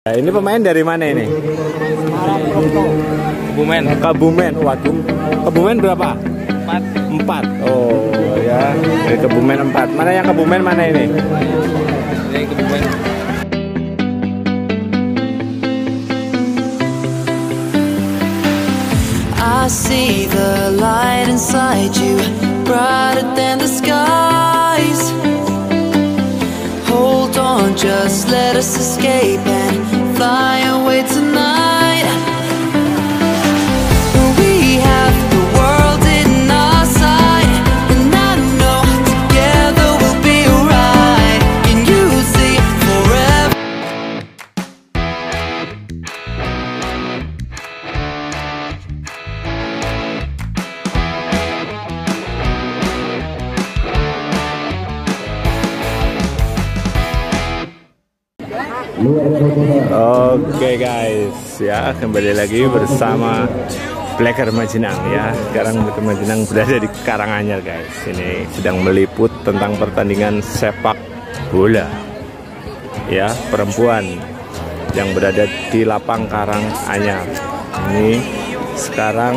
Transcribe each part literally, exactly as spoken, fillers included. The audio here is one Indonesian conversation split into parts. Nah, ini pemain dari mana ini? Kebumen. Kebumen, waduh. Kebumen berapa? Empat. Empat. Oh ya. Dari Kebumen empat. Mana yang Kebumen, mana ini? Ini Kebumen. I see the light inside you, brighter than the skies. Hold on, just let us escape and fly away tonight. We have the world in our sight, and I know together we'll be alright. And you see forever. Oke okay guys, ya kembali lagi bersama Blacker Majenang ya. Sekarang Blacker Majenang berada di Karanganyar guys. Ini sedang meliput tentang pertandingan sepak bola ya perempuan yang berada di lapang Karanganyar. Ini sekarang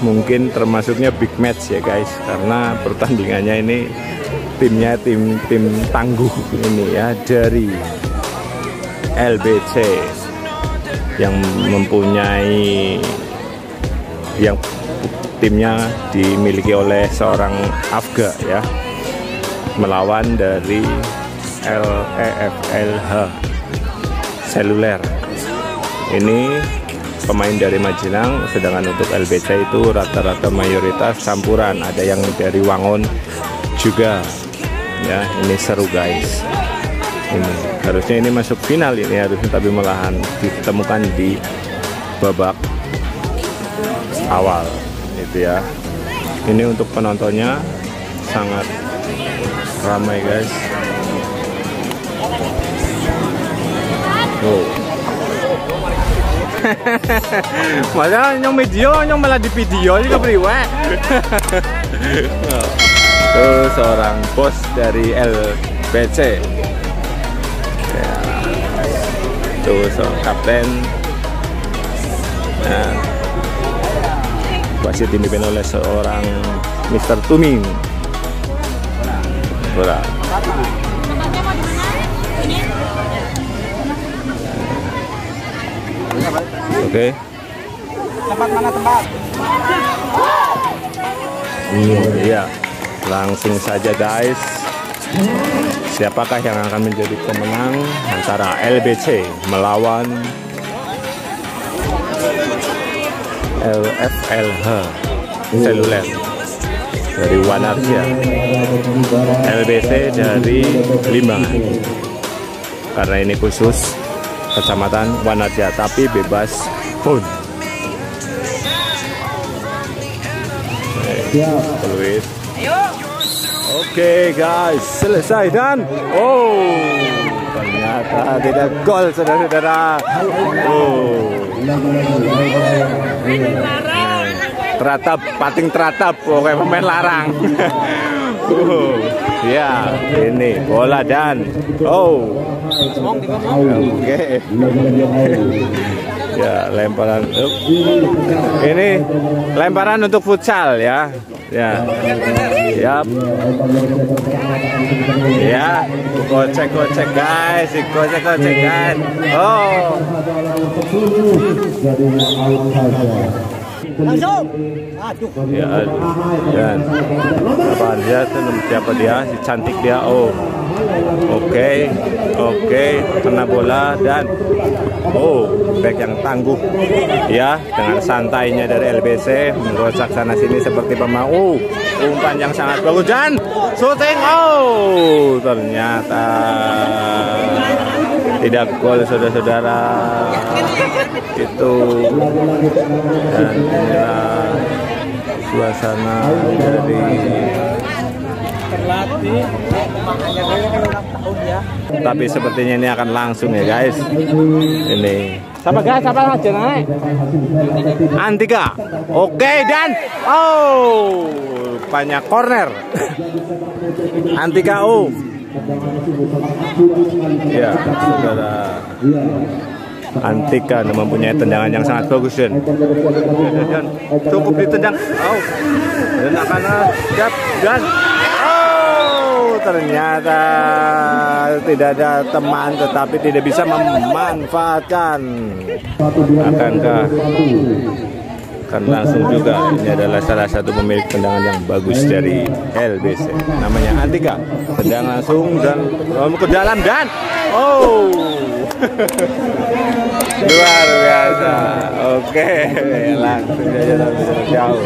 mungkin termasuknya big match ya guys, karena pertandingannya ini timnya tim tim tangguh ini ya dari L B C yang mempunyai yang timnya dimiliki oleh seorang Afga ya, melawan dari L H F seluler. Ini pemain dari Majenang, sedangkan untuk L B C itu rata-rata mayoritas campuran, ada yang dari Wangon juga ya. Ini seru guys. Ini harusnya ini masuk final ini harusnya, tapi malahan ditemukan di babak awal itu ya. Ini untuk penontonnya sangat ramai guys. Oh. Malah nyong video, nyong malah di video juga priwet. Tuh seorang bos dari L B C. Tuh so, kapten nah, wasit dipimpin oleh seorang Mister Tuming. Bola. Oke. Tempat mana tempat? Iya. Langsung saja guys. Siapakah yang akan menjadi pemenang antara L B C melawan L F L H seluler dari Wanareja, L B C dari Limangan, karena ini khusus kecamatan Wanareja tapi bebas pun. Luis. Oke okay guys, selesai dan oh ternyata tidak gol saudara-saudara. Oh teratap, pating teratap, oke pemain larang. Oh ya ini bola dan oh oke okay. Ya lemparan oh. Ini lemparan untuk futsal ya. Ya, siap. Ya, kocek-kocek guys, kocek-kocek guys. Oh, langsung. Ya, dan apa dia? Siapa dia? Si cantik dia. Oh, oke, okay. oke, okay. Kena bola dan oh, back yang tangguh ya, dengan santainya dari L B C merocak sana sini seperti pemau. Umpan yang sangat bagus dan shooting. Oh, ternyata tidak gol saudara-saudara. Itu dan inilah suasana dari terlatih makanya tahun ya. Tapi sepertinya ini akan langsung ya guys. Ini siapa guys? Siapa aja naik? Antika. Oke dan oh banyak corner. Antika oh. Ya, saudara. Antika mempunyai tendangan yang sangat bagus, dan dan cukup ditendang. Oh, dan akan siap dan oh, ternyata tidak ada teman, tetapi tidak bisa memanfaatkan. Akankah akan langsung juga. Ini adalah salah satu pemilik tendangan yang bagus dari L B C, namanya Antika. Tendang langsung dan oh, ke dalam dan oh luar biasa. Oke, langsung aja langsung jauh.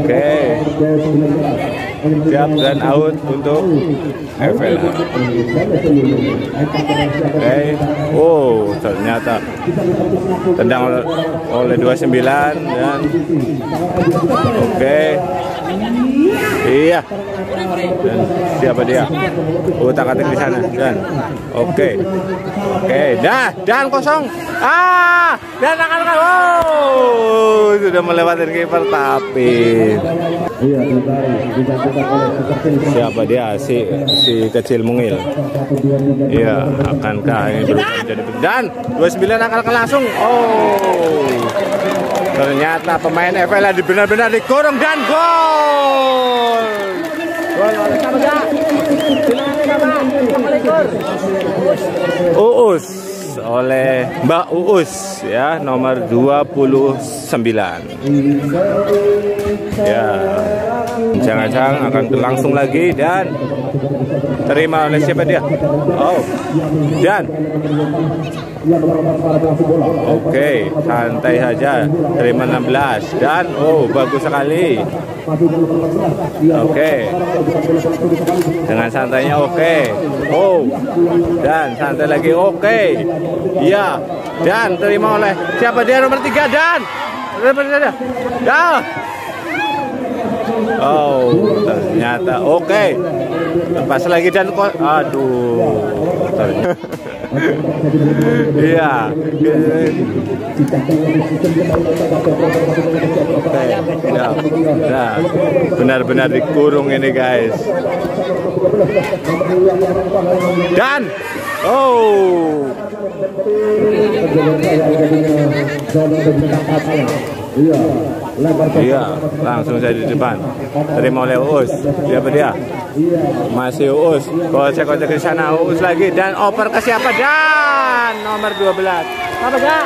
Oke, siap dan out untuk F L H. Oke, oh ternyata tendang oleh dua puluh sembilan dan oke, iya, dan siapa dia? Utak-atik di sana dan oke, oke, dah dan kosong. Ah, dan akan wow, sudah melewati kiper tapi siapa dia, si si kecil mungil. Iya, akankah ini berubah menjadi dan dua puluh sembilan akan langsung. Oh, ternyata pemain F L benar-benar dikurung dan gol. Gol oleh Karanganyar. Uus oleh Mbak Uus ya, nomor dua puluh sembilan. Ya, jangan-jangan akan langsung lagi dan terima oleh siapa dia? Oh, dan oke, okay, santai saja. Terima enam belas dan oh, bagus sekali. Oke, okay, dengan santainya. Oke, okay, oh, dan santai lagi. Oke, okay, iya, dan terima oleh siapa dia? Nomor tiga dan nomor tiga dah. Oh, ternyata oke, okay, lepas lagi dan kok aduh iya. Oke, ya, nah, benar-benar dikurung ini guys dan oh iya, langsung saya di depan. Terima oleh Uus. Siapa dia? Masih Uus. Kocek-kocek di sana, Uus lagi dan oper ke siapa dan nomor dua belas. Apa enggak?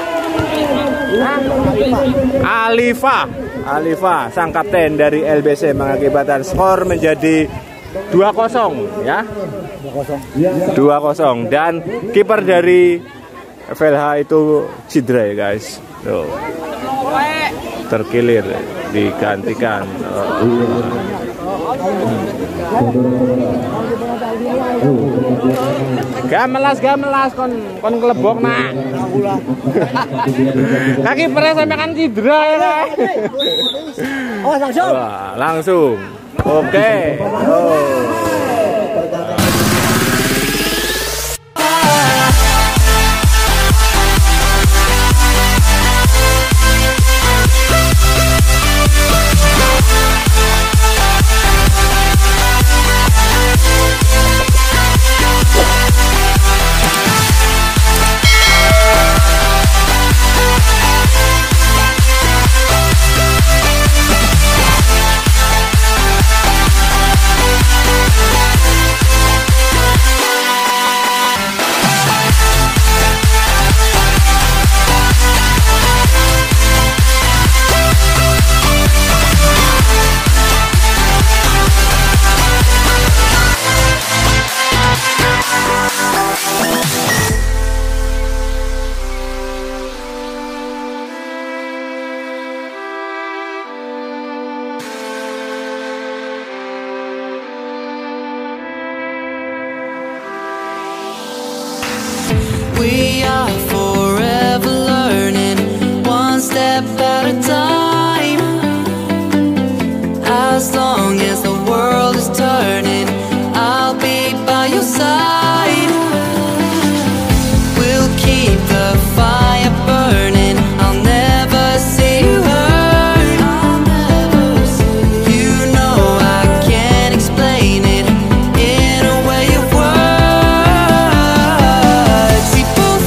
Alifah. Alifah, sang kapten dari L B C mengakibatkan skor menjadi dua kosong ya. dua kosong dan kiper dari F L H itu Cidra ya guys. Tuh, terkilir digantikan. Gamelas gamelas kon kon kelebok nak. Kaki peres sampai kan Cidra ya. Oh langsung. Wah, langsung. Oke. Okay. Oh. We are forever learning, one step at a time. As long as the world is turning, I'll be by your side. We'll keep the fire burning, I'll never see you hurt. You know I can't explain it in a way of words.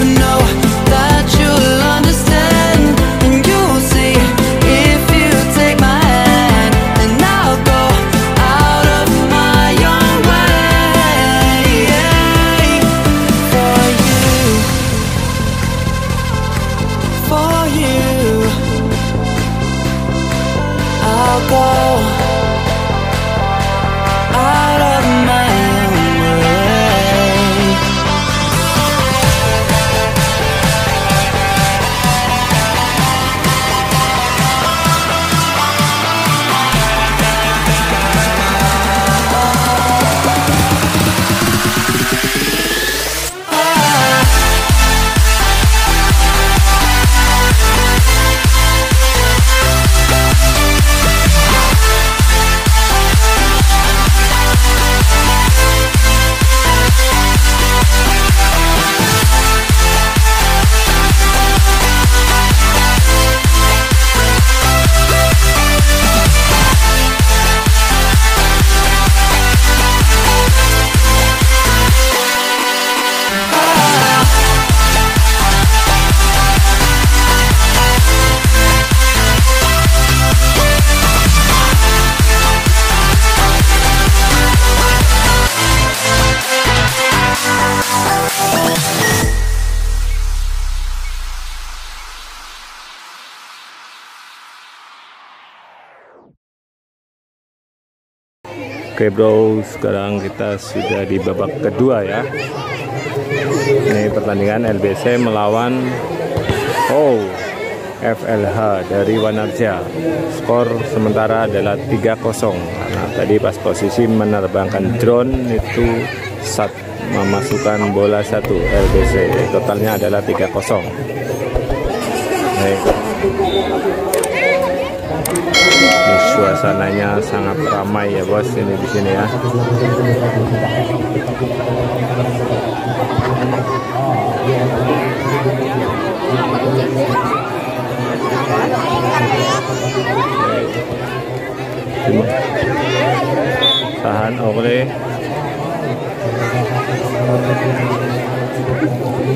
No Oke bro, sekarang kita sudah di babak kedua ya. Ini pertandingan L B C melawan oh F L H dari Wanareja. Skor sementara adalah tiga kosong. Nah, tadi pas posisi menerbangkan drone itu saat memasukkan bola satu L B C. Totalnya adalah tiga kosong. Baik. Ini suasananya sangat ramai ya bos, ini di sini ya. Tahan oleh,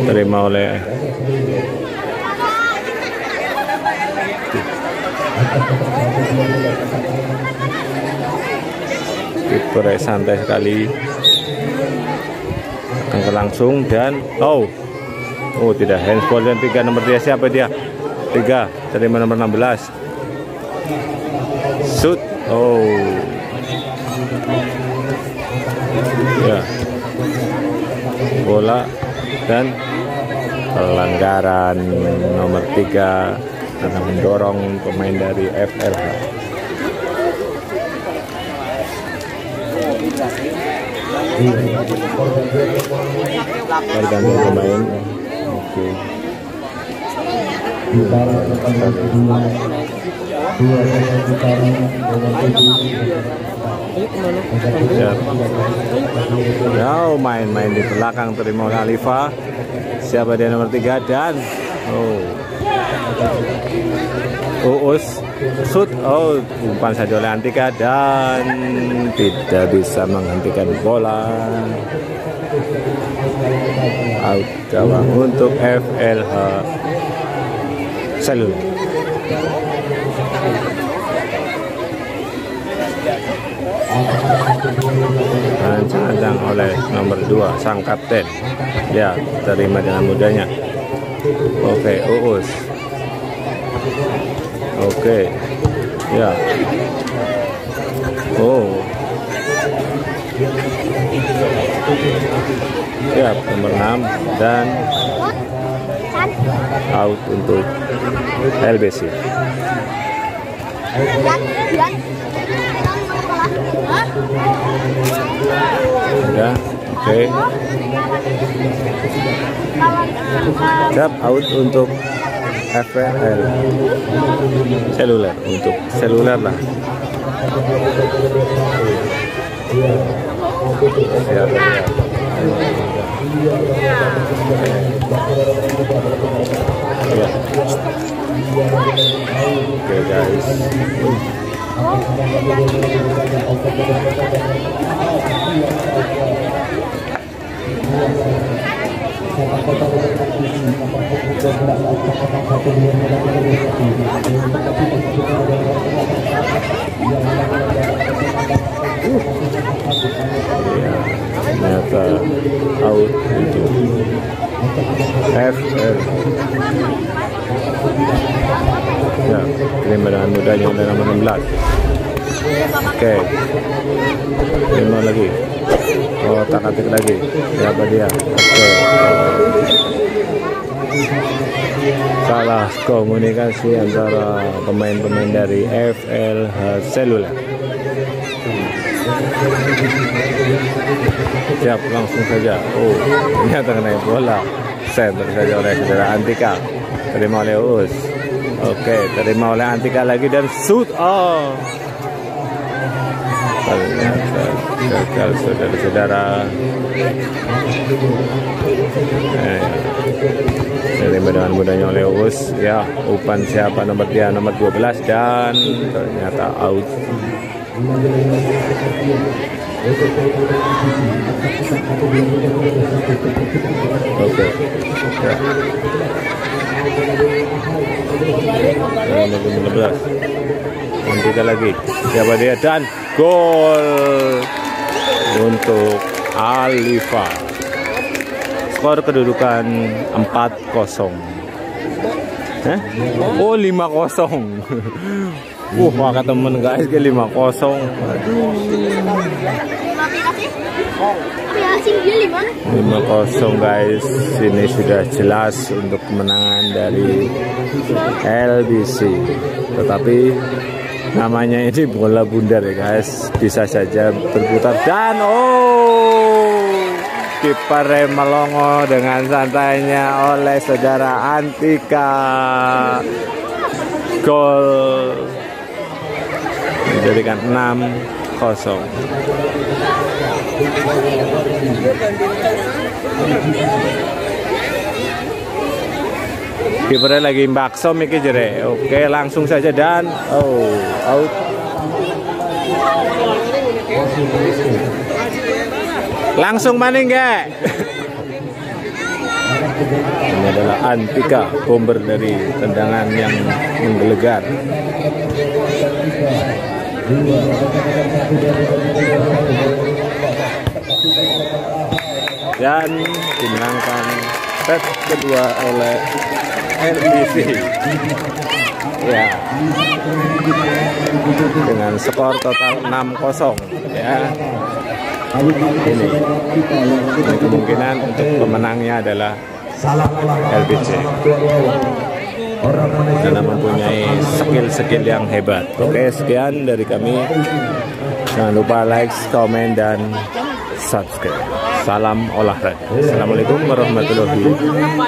terima oleh kiper santai sekali, akan langsung dan oh oh tidak, handsball dan tiga nomor dia, siapa dia, tiga terima nomor enam belas, shoot, oh ya, bola dan pelanggaran nomor tiga karena mendorong pemain dari F L H. Pergantian pemain. Oke. Jauh main-main di belakang, terima oleh Alifah. Siapa dia nomor tiga dan oh. Uus shoot, oh umpan saja oleh Antika dan tidak bisa menghentikan bola, out gawang untuk F L H. Salut. Ancang-ancang oleh nomor dua sang kapten ya, terima dengan mudahnya. Oke Uus, oke ya, oh ya nomor enam dan out untuk L B C. Udah, oke okay. Siap, out untuk F L seluler, untuk seluler lah. Siap, siap. Ya. Oke okay, guys, ternyata out itu F R. Ya, terima dengan mudahnya oleh nomor enam belas. Oke, terima lagi. Oh, tak atik lagi. Siapa dia? Oke. Salah komunikasi antara pemain-pemain dari F L H Seluler. Siap, langsung saja. Oh, ternyata kena bola. Center saja oleh saudara Antika. Terima oleh Uus. Oke, terima oleh Antika lagi dan shoot. Oh, ternyata gagal saudara-saudara. Eh, terima dengan mudahnya oleh Uus. Ya, umpan siapa nomor dia, nomor dua belas dan ternyata out. Oke. Kita lagi. Siapa dia dan gol untuk Alifah. Skor kedudukan empat kosong. Eh? Oh lima kosong. Uh, maka temen guys ke lima kosong. Lima kosong guys. Ini sudah jelas untuk kemenangan dari L B C. Tetapi namanya ini bola bundar ya guys. Bisa saja berputar dan oh. Kiper melongo dengan santainya oleh saudara Antika. Gol menjadikan enam kosong. Kipernya lagi bakso mikir jere. Oke, langsung saja dan oh out. Langsung maning gak? Ini adalah Antika, bomber dari tendangan yang menggelegar. Dan dimenangkan set kedua oleh L B C. Ya. Dengan skor total enam kosong ya. Ini, ini kemungkinan untuk pemenangnya adalah L B C karena mempunyai skill-skill yang hebat. Oke, sekian dari kami. Jangan lupa like, komen, dan subscribe. Salam olahraga. Assalamualaikum warahmatullahi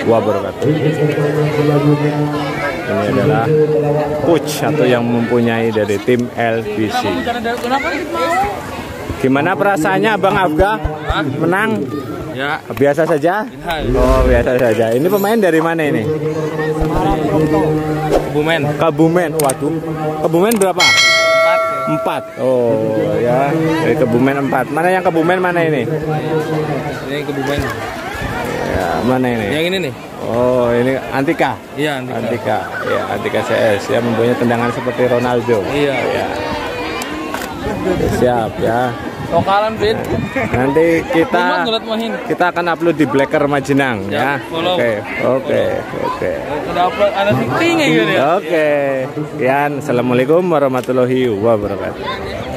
wabarakatuh. Ini adalah coach atau yang mempunyai dari tim L B C. Gimana perasaannya Bang Afga? Hah? Menang? Ya. Biasa saja? Ya, ya. Oh, biasa saja. Ini pemain dari mana ini? Kebumen. Kebumen. Waduh. Kebumen berapa? Empat. Oh, ya. Dari Kebumen empat. Mana yang Kebumen, mana ini? Ini Kebumen. Ya, mana ini? Yang ini nih. Oh, ini Antika. Iya, Antika. Antika. Ya, Antika C S. Ya, mempunyai tendangan seperti Ronaldo. Iya. Ya. Siap ya. Lokalan Fit. Nanti kita kita akan upload di Blacker Majenang ya. Oke, oke, oke. Udah upload ada syutingnya gitu ya. Oke. Sekian. Assalamualaikum warahmatullahi wabarakatuh.